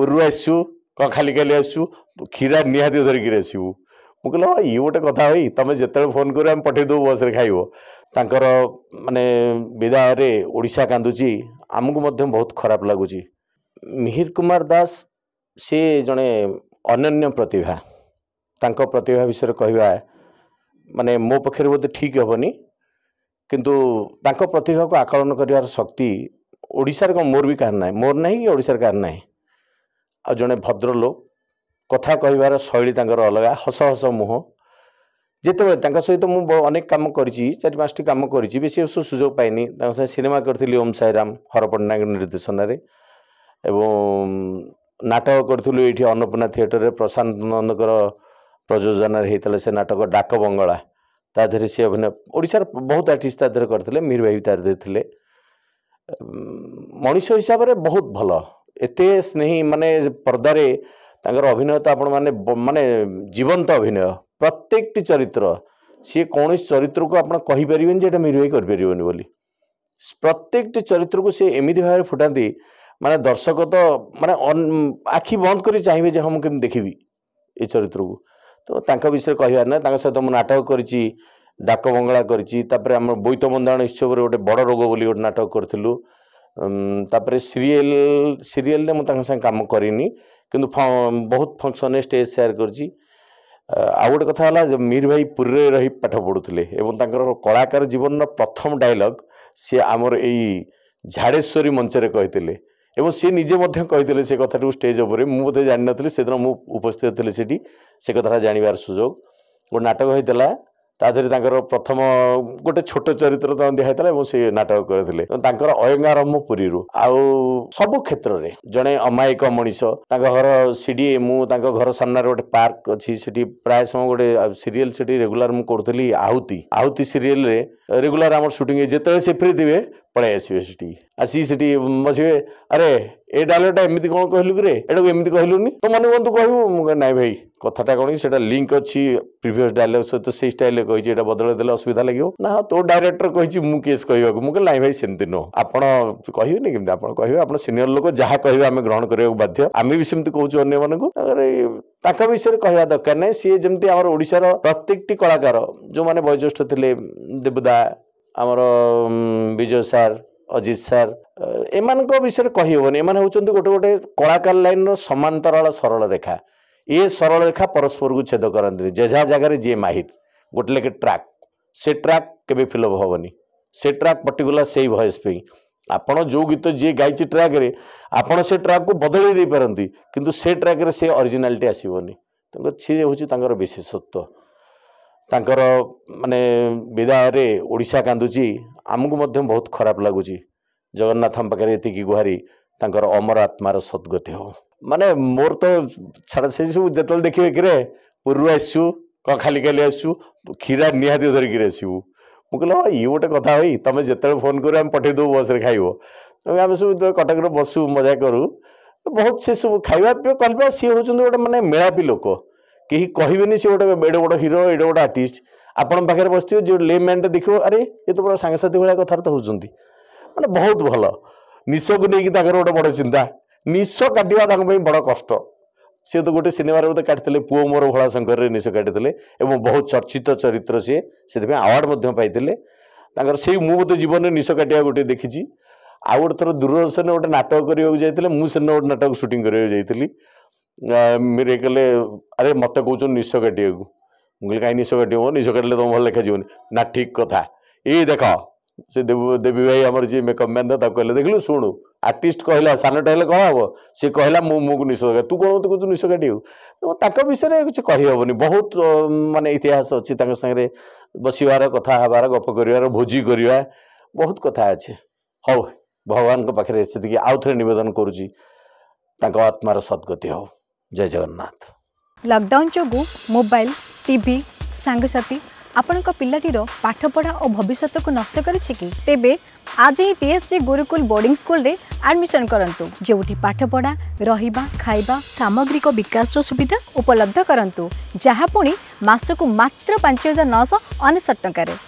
पूर्व आसू कौन खाली खाली आसू क्षीरा निहाती धरिकी आसबू मुझे कहल हाँ ये गोटे कथा भाई तुम जिते फोन कर पठेद बस खाइब तर मानने विदाय ओडा कांदुची आमको बहुत खराब लगुच। मिहिर कुमार दास सी जड़े अन्य प्रतिभा तांको प्रतिभा विषय कहवा माने मो पक्ष बोध ठीक हेनी किंतु तांको प्रतिभा को आकलन कर शक्ति ओडिशार को मोर भी कहार ना मोर ना कि ओडिशार कहार ना आ जड़े भद्रलोक कथा कहार शैली अलग हस हस मुह जितेबाला सहित मुझे कम कर चार पांच टी कम कर सुजोग पाइनि सिनेमा करी ओम साईराम हर पट्टनायक निर्देशन एवं नाटक करूँ ये अन्नपूर्णा थिएटर रे प्रशांत नंद प्रयोजन होता से नाटक डाक बंगला ताधे सी अभिनय ओडिशार बहुत आर्टिस्ट ताधे करते मिहिर भाई ताधे थे मनीष हिसाब से बहुत भल एत स्नेही माने पर्दारे अभिनय तो आपण मैंने माने जीवंत अभिनय प्रत्येक चरित्र सी कौन चरित्र को आप कहीपर जो मिहिर भाई कर प्रत्येक चरित्र को सी एमती भाव में फुटाती माने दर्शक तो माने आखि बंद कर चाहिए जो हम केम देखी ये चरित्र को तो तांका विषय कहार ना सहित मुझे नाटक करी डाक बंगला करपर आम बोईत बंधाण उत्सव गोटे बड़ रोग बोली गोटे नाटक करूँ तापर सीरियल मुझे कम करनी किंतु बहुत फंक्शन स्टेज सेयार कर आउ गोटे कथा है मिहिर भाई पुरी रही पाठ पढ़ुले कलाकार जीवन प्रथम डायलॉग सी आमर यही झाड़ेश्वरी मंचरे कहते एवं सी निजे कही से कथा स्टेज उपर मुझे जान नी से दिन मुझस्थित थी सीटी से कथा जानवर सुजोग गोटे नाटक होता तादेहर प्रथम गोटे छोट चरित्र तक दिखाई से नाटक करते अयंगारम्भ पुरी आउ सब क्षेत्र में जड़े अमायक मनीष घर सीडी मुझे घर सामने गोटे पार्क अच्छी से प्राय समय गोटे सीरीयल से रेगुला करी आहुति आहुति सीरीयल रेगुला आम सुटिंग जिते से फ्री थे पलि आसवे से बसवे अरे ए डायलॉगटा एमती कौन कहलु कि एटा एमती कहलुनि तो मन बंधु कहूँ नाई भाई कथाटा कौन कि लिंक अच्छी प्रिवियस डायलॉग सहित से स्टाइल कही बदल देले असुविधा लगे ना तो डायरेक्टर कही मुझे केस कहवा को मुझे नाई भाई सेमती नुह आप कहनी कि आप सीनियर लोक जहाँ कह ग्रहण करने बाध्य आम भी सेमती कहूँ अगर मानक विषय कहवा दरकार ना सी जमी आम ओडिशार प्रत्येक कलाकार जो मैंने बयोज्येष्ठ थे देवदा आमर विजय सार अजित सार एम विषय कही हेनी एम हूँ गोटे गोटे कलाकार लाइन रमांतराल सरल रेखा ये सरल रेखा परस्पर को छेद करती जेझा जगार जी माहिर गोटे लेखे ट्राक से ट्राक के फिलअप हेनी से ट्राक पर्टिकुला से भयस पे आप जो गीत जी गाई ट्राक रे आपड़ से ट्राक को बदल दे पारती किंतु से ट्राक रे से ओरिजिनालिटी आसबनी सी हूँ विशेषत्व तांकर माने विदायरे ओडिशा कांदुची आमको बहुत खराब लगुच जगन्नाथ पाखे ये गुहारी तांकर अमर आत्मार सद्गति हो माने मोर तो छाड़ा से सब जिते देखिए कि पूर्व आसू कौन खाली खाली आसू क्षीरा निहाती धरिकी आसबू मुझे कहल हाँ ये गोटे कथा भाई तुम जिते फोन कर पठेद बस खाइब आम सब कटक बसू मजा करूँ बहुत से सब खावा पीवा कल सी हूँ गोटे मानने मेलापी लोक कहीं कहबे सी गोटे एडे बड़ हिरो एडे बड़ आर्टिस्ट आपण पाखे बसो जो ले मैन देखो अरे ये तो पूरा सांगसाथी भाई कथार तो होती मैंने बहुत भल निश को लेकिन गोटे बड़ चिंता निश काटा बड़ कष्ट सी तो गोटे सिनेमार बोलते काटे पुओ मोर भोला शंकर निश काटे बहुत चर्चित चरित्र सी से आवार्ड पाई से मुझे जीवन में निश काटा गोटे देखी आउ गोटे थोड़ा दूरदर्शन में गोटे नाटक करने मुझे गोटे नाटक सुटिंग करने मेरे कहले अरे मत कौच निश काटे मुझे कहीं निश काटे निश काटे तुम भल लेखा जीवन ना ठीक कथा ये देख से देवी भाई आमर जी मेकअप मैन था कहले देख लु शुणु आर्टिस्ट कहला सानटा हेल्ले कौन हम सी कहला मुझे निश काटे तू कौन मत कौच निश काटे विषय किसी कहीहबनी बहुत मानने इतिहास अच्छी सागर बसबार कथा हबार गप कर भोजी करवा बहुत कथा अच्छे हाउ भगवान पाखे से आउ थे नवेदन करुँच आत्मार सद्गति हो। जय जगन्नाथ। लॉकडाउन जोगु मोबाइल टीवी सांगसाथी आपण पिलाटीर पाठपढ़ा और भविष्यत को नष्ट करेछि तेबे आज ही टीएससी गुरुकुल बोर्डिंग स्कूल रे एडमिशन करंतु जेउठी पाठपढ़ा रहिबा खाइबा सामग्रिक विकास रो सुविधा उपलब्ध करंतु जहाँ पुणी मासकु मात्र 5959 टंका रे।